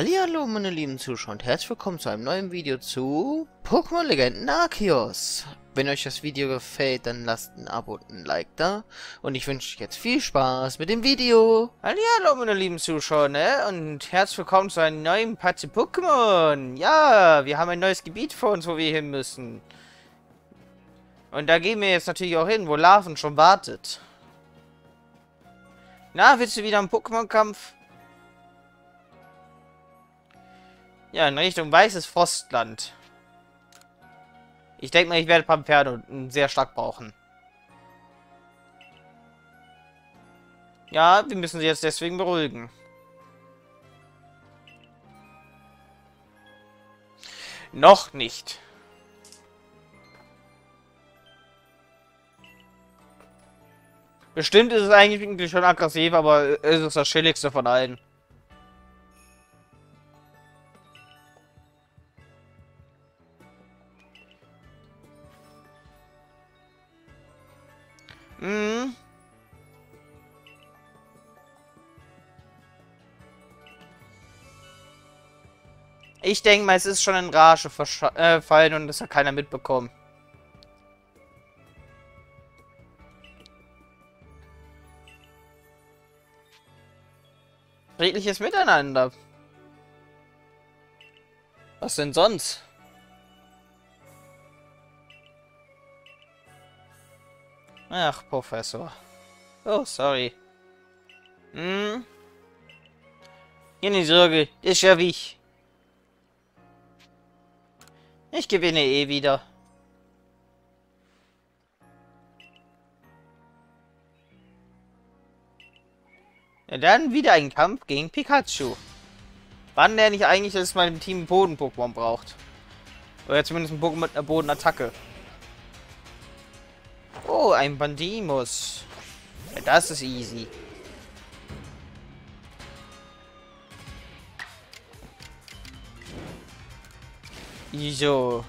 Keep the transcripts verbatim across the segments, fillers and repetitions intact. Hallihallo meine lieben Zuschauer und herzlich willkommen zu einem neuen Video zu Pokémon Legenden Arceus. Wenn euch das Video gefällt, dann lasst ein Abo und ein Like da. Und ich wünsche euch jetzt viel Spaß mit dem Video. Hallihallo meine lieben Zuschauer, ne? Und herzlich willkommen zu einem neuen Patze Pokémon. Ja, wir haben ein neues Gebiet vor uns, wo wir hin müssen. Und da gehen wir jetzt natürlich auch hin, wo Larven schon wartet. Na, willst du wieder einen Pokémon-Kampf? Ja, in Richtung Weißes Frostland. Ich denke mal, ich werde Panferno sehr stark brauchen. Ja, wir müssen sie jetzt deswegen beruhigen. Noch nicht. Bestimmt ist es eigentlich schon aggressiv, aber es ist das chilligste von allen. Mhm. Ich denke mal, es ist schon in Rage verfallen äh, und das hat keiner mitbekommen. Friedliches Miteinander. Was denn sonst? Ach, Professor. Oh, sorry. Hm? Keine Sorge, das schaffe ich. Ich gewinne eh wieder. Ja, dann wieder ein Kampf gegen Pikachu. Wann lerne ich eigentlich, dass man im Team Boden-Pokémon braucht? Oder zumindest ein Pokémon mit einer Bodenattacke. Oh, ein Bandimus. Ja, das ist easy. So.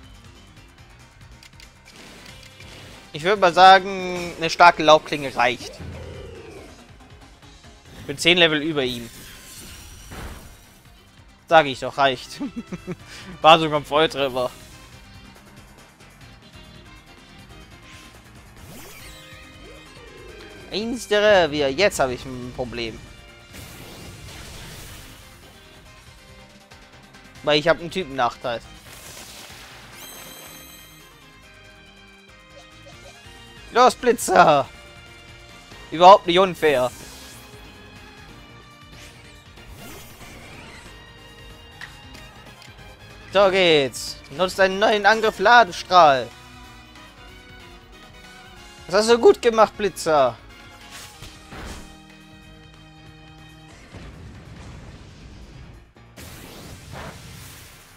Ich würde mal sagen, eine starke Laubklinge reicht. Ich bin zehn Level über ihm. Sage ich doch, reicht. War sogar ein Volltreffer. Eins der Revier. Jetzt habe ich ein Problem. Weil ich habe einen Typen-Nachteil. Los, Blitzer! Überhaupt nicht unfair. So geht's. Nutzt einen neuen Angriff Ladestrahl. Das hast du gut gemacht, Blitzer.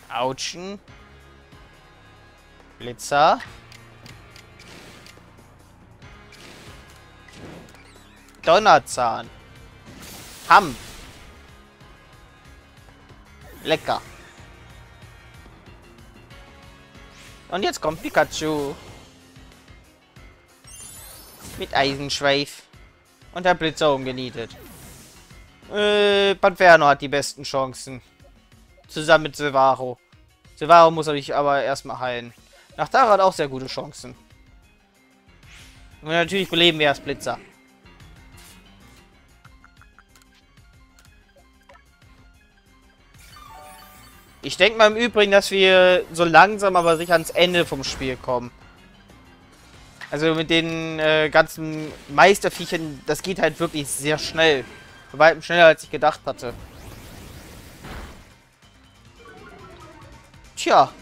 Autschen. Blitzer. Donnerzahn. Hamm. Lecker. Und jetzt kommt Pikachu. Mit Eisenschweif. Und der Blitzer umgenietet. Äh, Panferno hat die besten Chancen. Zusammen mit Silvaro. Silvaro muss ich aber erstmal heilen. Nach Tara hat auch sehr gute Chancen. Und natürlich beleben wir erst Blitzer. Ich denke mal im Übrigen, dass wir so langsam aber sicher ans Ende vom Spiel kommen. Also mit den äh, ganzen Meisterviechern, das geht halt wirklich sehr schnell. Bei weitem schneller, als ich gedacht hatte. Tja,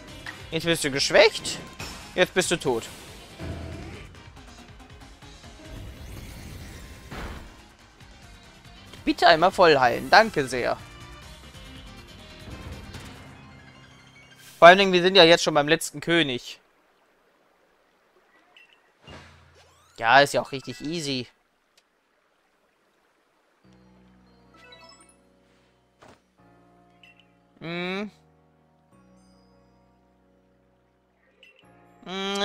jetzt bist du geschwächt, jetzt bist du tot. Bitte einmal voll heilen, danke sehr. Vor allen Dingen, wir sind ja jetzt schon beim letzten König. Ja, ist ja auch richtig easy. Hm.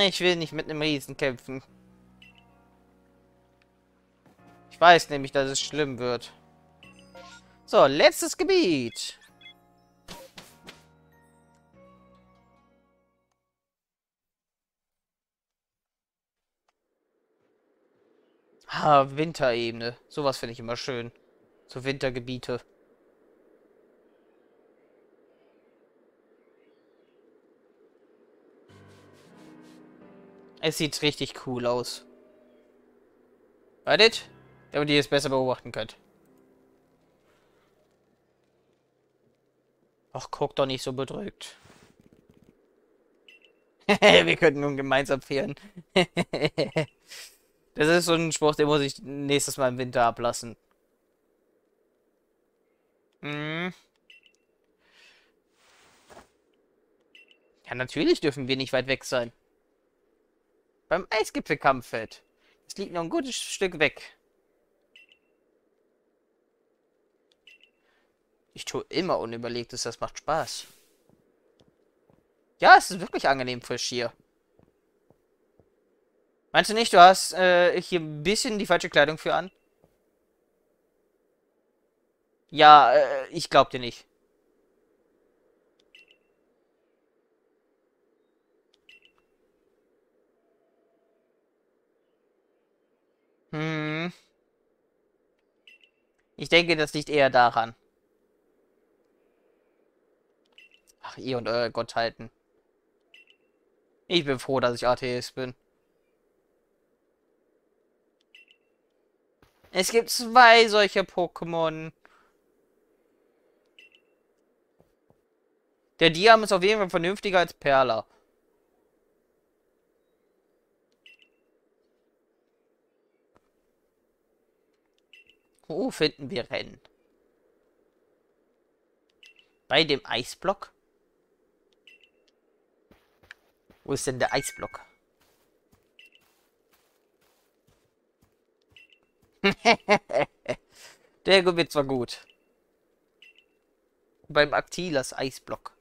Ich will nicht mit einem Riesen kämpfen. Ich weiß nämlich, dass es schlimm wird. So, letztes Gebiet. Ha, Winterebene. Sowas finde ich immer schön. So Wintergebiete. Es sieht richtig cool aus. Wartet, damit ihr es besser beobachten könnt. Ach, guck doch nicht so bedrückt. Wir könnten nun gemeinsam fehlen. Das ist so ein Spruch, den muss ich nächstes Mal im Winter ablassen. Hm. Ja, natürlich dürfen wir nicht weit weg sein. Beim Eisgipfelkampffeld. Es liegt noch ein gutes Stück weg. Ich tue immer Unüberlegtes, das macht Spaß. Ja, es ist wirklich angenehm frisch hier. Meinst du nicht, du hast äh, hier ein bisschen die falsche Kleidung für an? Ja, äh, ich glaub dir nicht. Hm. Ich denke, das liegt eher daran. Ach, ihr und eure Gottheiten. Ich bin froh, dass ich Atheist bin. Es gibt zwei solcher Pokémon. Der Diam ist auf jeden Fall vernünftiger als Perla. Wo finden wir Rennen? Bei dem Eisblock? Wo ist denn der Eisblock? Der wird zwar gut. Beim Aktilas Eisblock.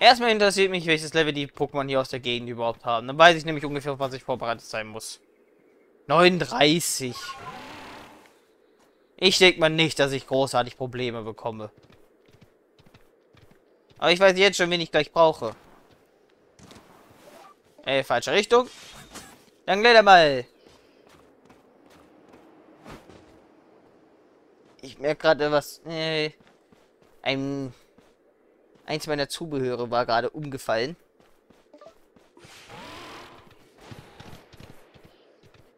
Erstmal interessiert mich, welches Level die Pokémon hier aus der Gegend überhaupt haben. Dann weiß ich nämlich ungefähr, was ich vorbereitet sein muss. neununddreißig. Ich denke mal nicht, dass ich großartig Probleme bekomme. Aber ich weiß jetzt schon, wen ich gleich brauche. Ey, falsche Richtung. Dann gleich mal. Ich merke gerade was. Äh, ein, eins meiner Zubehörer war gerade umgefallen.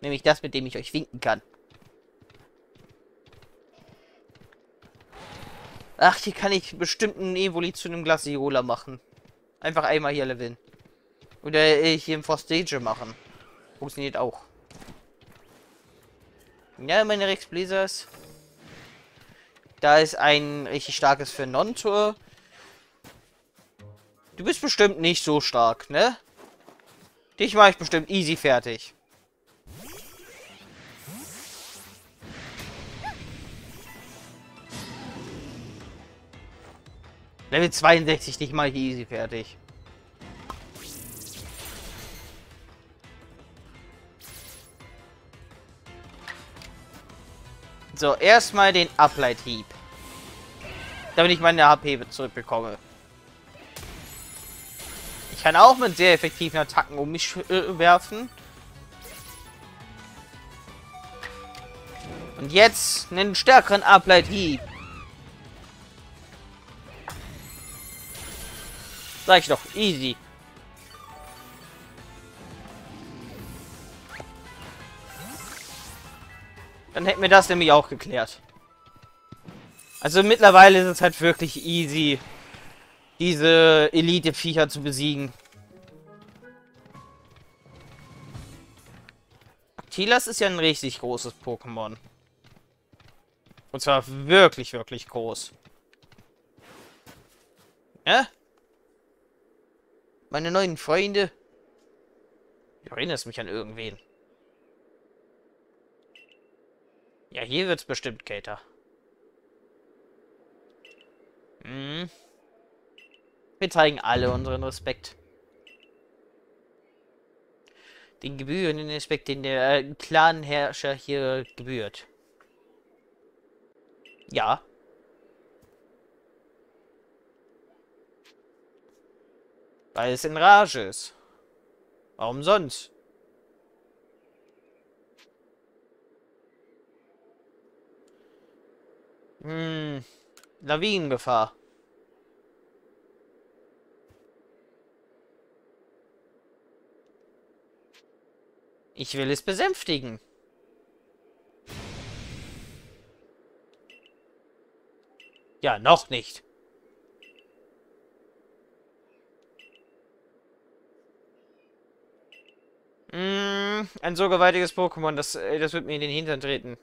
Nämlich das, mit dem ich euch winken kann. Ach, hier kann ich bestimmt einen Evoli zu einem Glaciola machen. Einfach einmal hier leveln. Oder äh, hier im Frosdedje machen. Funktioniert auch. Ja, meine Rexblazers. Da ist ein richtig starkes Fernontor. Du bist bestimmt nicht so stark, ne? Dich mache ich bestimmt easy fertig. Level zweiundsechzig, nicht mal easy fertig. So, erstmal den Uplight-Hieb. Damit ich meine H P zurückbekomme. Ich kann auch mit sehr effektiven Attacken um mich äh, werfen. Und jetzt einen stärkeren Uplight-Hieb. Sag ich doch, easy. Dann hätten wir das nämlich auch geklärt. Also mittlerweile ist es halt wirklich easy, diese Elite-Viecher zu besiegen. Aktilas ist ja ein richtig großes Pokémon. Und zwar wirklich, wirklich groß. Ja? Meine neuen Freunde. Du erinnerst mich an irgendwen. Ja, hier wird's bestimmt kälter. Hm. Wir zeigen alle unseren Respekt. Den gebührenden Respekt, den der äh, Clanherrscher hier gebührt. Ja. Weil es in Rage ist. Warum sonst? Hm. Lawinengefahr. Ich will es besänftigen. Ja, noch nicht. Mm, ein so gewaltiges Pokémon, das, das wird mir in den Hintern treten.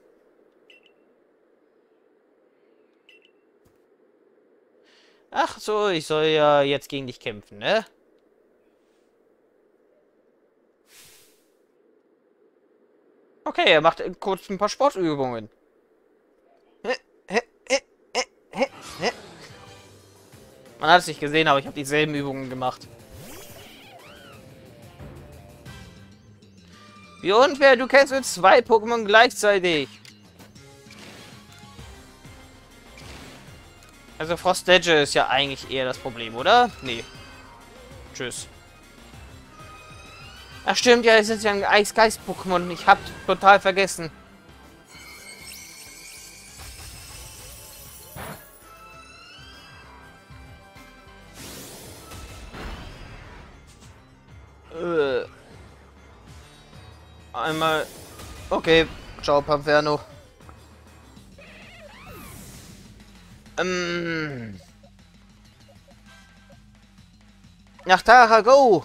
Ach so, ich soll ja jetzt gegen dich kämpfen, ne? Okay, er macht kurz ein paar Sportübungen. Man hat es nicht gesehen, aber ich habe dieselben Übungen gemacht. Wie unfair, du kennst mit zwei Pokémon gleichzeitig. Also Frosdedje ist ja eigentlich eher das Problem, oder? Nee. Tschüss. Ach stimmt, ja, es ist ja ein Eisgeist-Pokémon. Ich hab total vergessen. Äh. Einmal... Okay, ciao Panferno. Ähm... Nach Tara, go!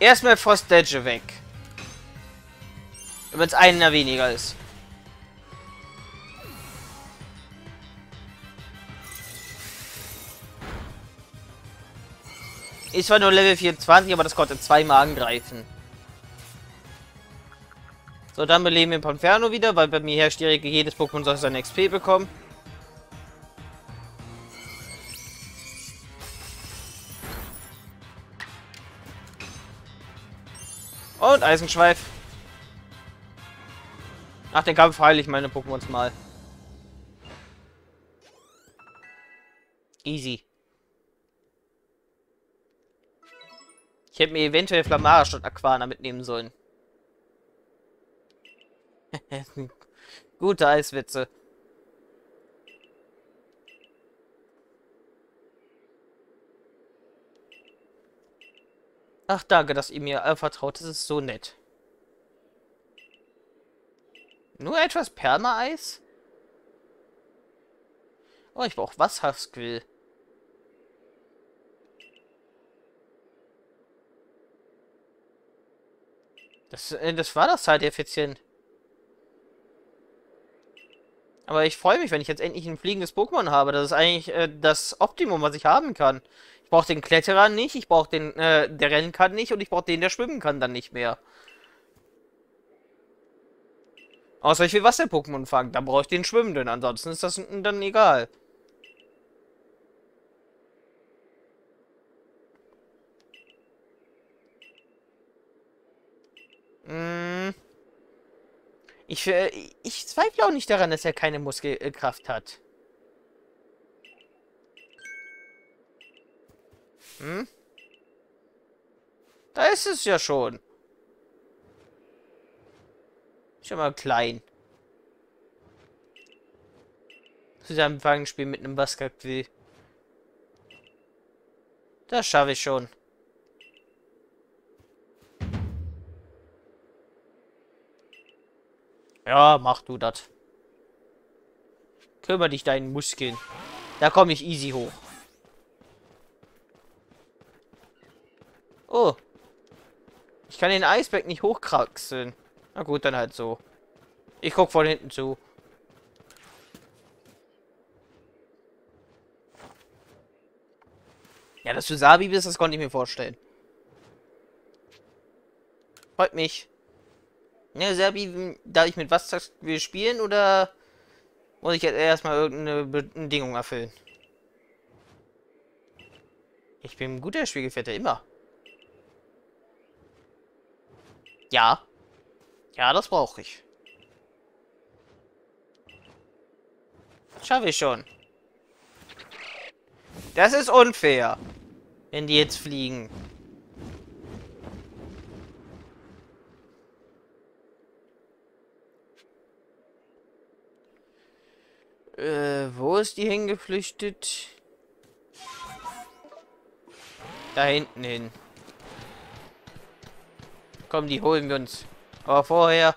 Erstmal Frosdedje weg. Wenn es einer weniger ist. Ist zwar nur Level vierundzwanzig, aber das konnte zweimal angreifen. So, dann beleben wir Panferno wieder, weil bei mir herrscht direkt jedes Pokémon soll seine X P bekommen. Und Eisenschweif. Nach dem Kampf heile ich meine Pokémons mal. Easy. Ich hätte mir eventuell Flammarisch und Aquana mitnehmen sollen. Gute Eiswitze. Ach, danke, dass ihr mir vertraut. Das ist so nett. Nur etwas Perma-Eis? Oh, ich brauche Wasserquill. Das, das war das zeiteffizient. Aber ich freue mich, wenn ich jetzt endlich ein fliegendes Pokémon habe. Das ist eigentlich äh, das Optimum, was ich haben kann. Ich brauche den Kletterer nicht, ich brauche den, äh, der rennen kann nicht und ich brauche den, der schwimmen kann, dann nicht mehr. Außer ich will Wasser-Pokémon fangen, dann brauche ich den Schwimmenden, ansonsten ist das dann egal. Hm. Ich, äh, ich zweifle auch nicht daran, dass er keine Muskelkraft hat. Hm? Da ist es ja schon. Schon mal klein. Zusammenfangen spielen mit einem Baskerquill. Das schaffe ich schon. Ja, mach du das. Kümmere dich deinen Muskeln. Da komme ich easy hoch. Oh. Ich kann den Eisberg nicht hochkraxeln. Na gut, dann halt so. Ich guck von hinten zu. Ja, dass du Sabi bist, das konnte ich mir vorstellen. Freut mich. Ja, Sabi, darf ich mit was wir spielen oder muss ich jetzt erstmal irgendeine Bedingung erfüllen? Ich bin ein guter Spiegelvetter, immer. Ja. Ja, das brauche ich. Schaffe ich schon. Das ist unfair. Wenn die jetzt fliegen. Äh, wo ist die hingeflüchtet? Da hinten hin. Komm, die holen wir uns. Aber vorher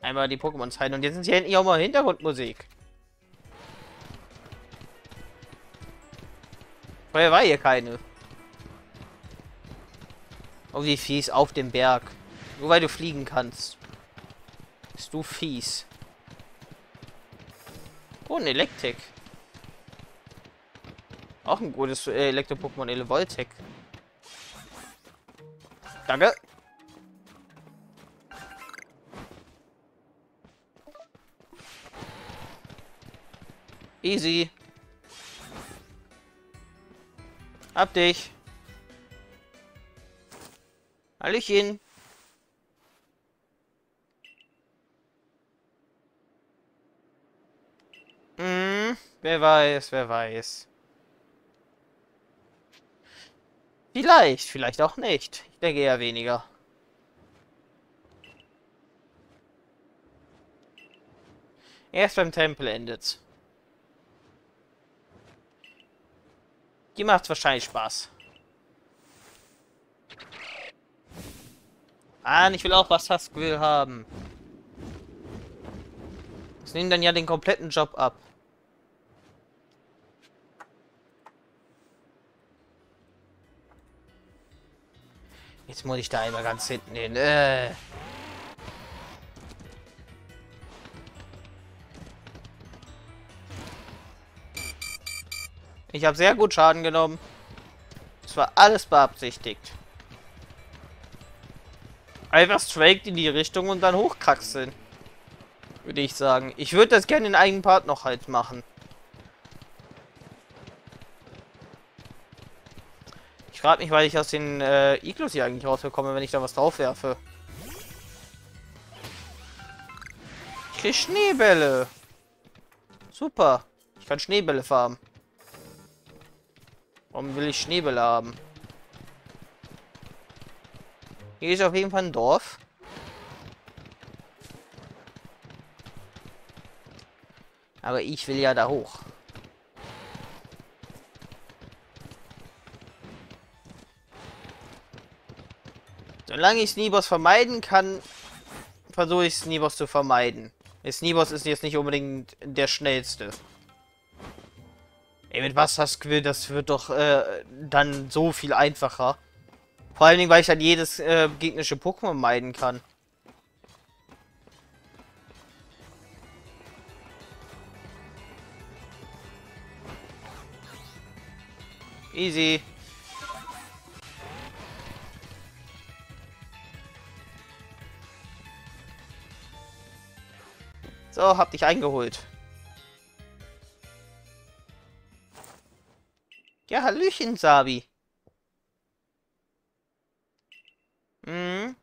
einmal die Pokémons heilen. Und jetzt sind hier endlich auch mal Hintergrundmusik. Vorher war hier keine. Oh, wie fies auf dem Berg. Nur weil du fliegen kannst. Bist du fies. Oh, ein Elektek. Auch ein gutes äh, Elektro-Pokémon, Elevoltek. Danke. Easy. Hab dich. Hallöchen. Hm, wer weiß, wer weiß. Vielleicht, vielleicht auch nicht. Ich denke eher weniger. Erst beim Tempel endet's. Die macht's wahrscheinlich Spaß. Ah, ich will auch was Baskerquill haben. Das nimmt dann ja den kompletten Job ab. Jetzt muss ich da einmal ganz hinten hin. Äh. Ich habe sehr gut Schaden genommen. Es war alles beabsichtigt. Einfach straight in die Richtung und dann hochkraxeln. Würde ich sagen. Ich würde das gerne in einem eigenen Part noch halt machen. Ich frage mich, weil ich aus den äh, Iglus hier eigentlich rausbekomme, wenn ich da was drauf werfe. Ich krieg Schneebälle. Super. Ich kann Schneebälle farmen. Warum will ich Schneebälle haben? Hier ist auf jeden Fall ein Dorf. Aber ich will ja da hoch. Solange ich Snieboss vermeiden kann, versuche ich Snieboss zu vermeiden. Snieboss ist jetzt nicht unbedingt der schnellste. Ey, mit Wasserquill, das wird doch äh, dann so viel einfacher. Vor allen Dingen, weil ich dann jedes äh, gegnerische Pokémon meiden kann. Easy. So, hab dich eingeholt. Ja, hallöchen, Sabi. Mhm.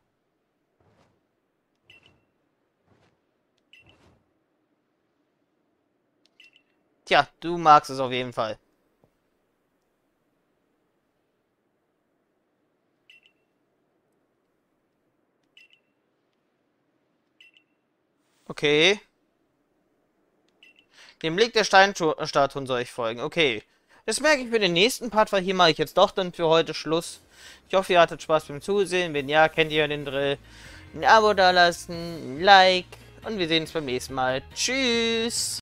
Tja, du magst es auf jeden Fall. Okay. Dem Blick der Steinstatuen soll ich folgen. Okay. Das merke ich für den nächsten Part, weil hier mache ich jetzt doch dann für heute Schluss. Ich hoffe, ihr hattet Spaß beim Zusehen. Wenn ja, kennt ihr den Drill. Ein Abo dalassen, ein Like. Und wir sehen uns beim nächsten Mal. Tschüss.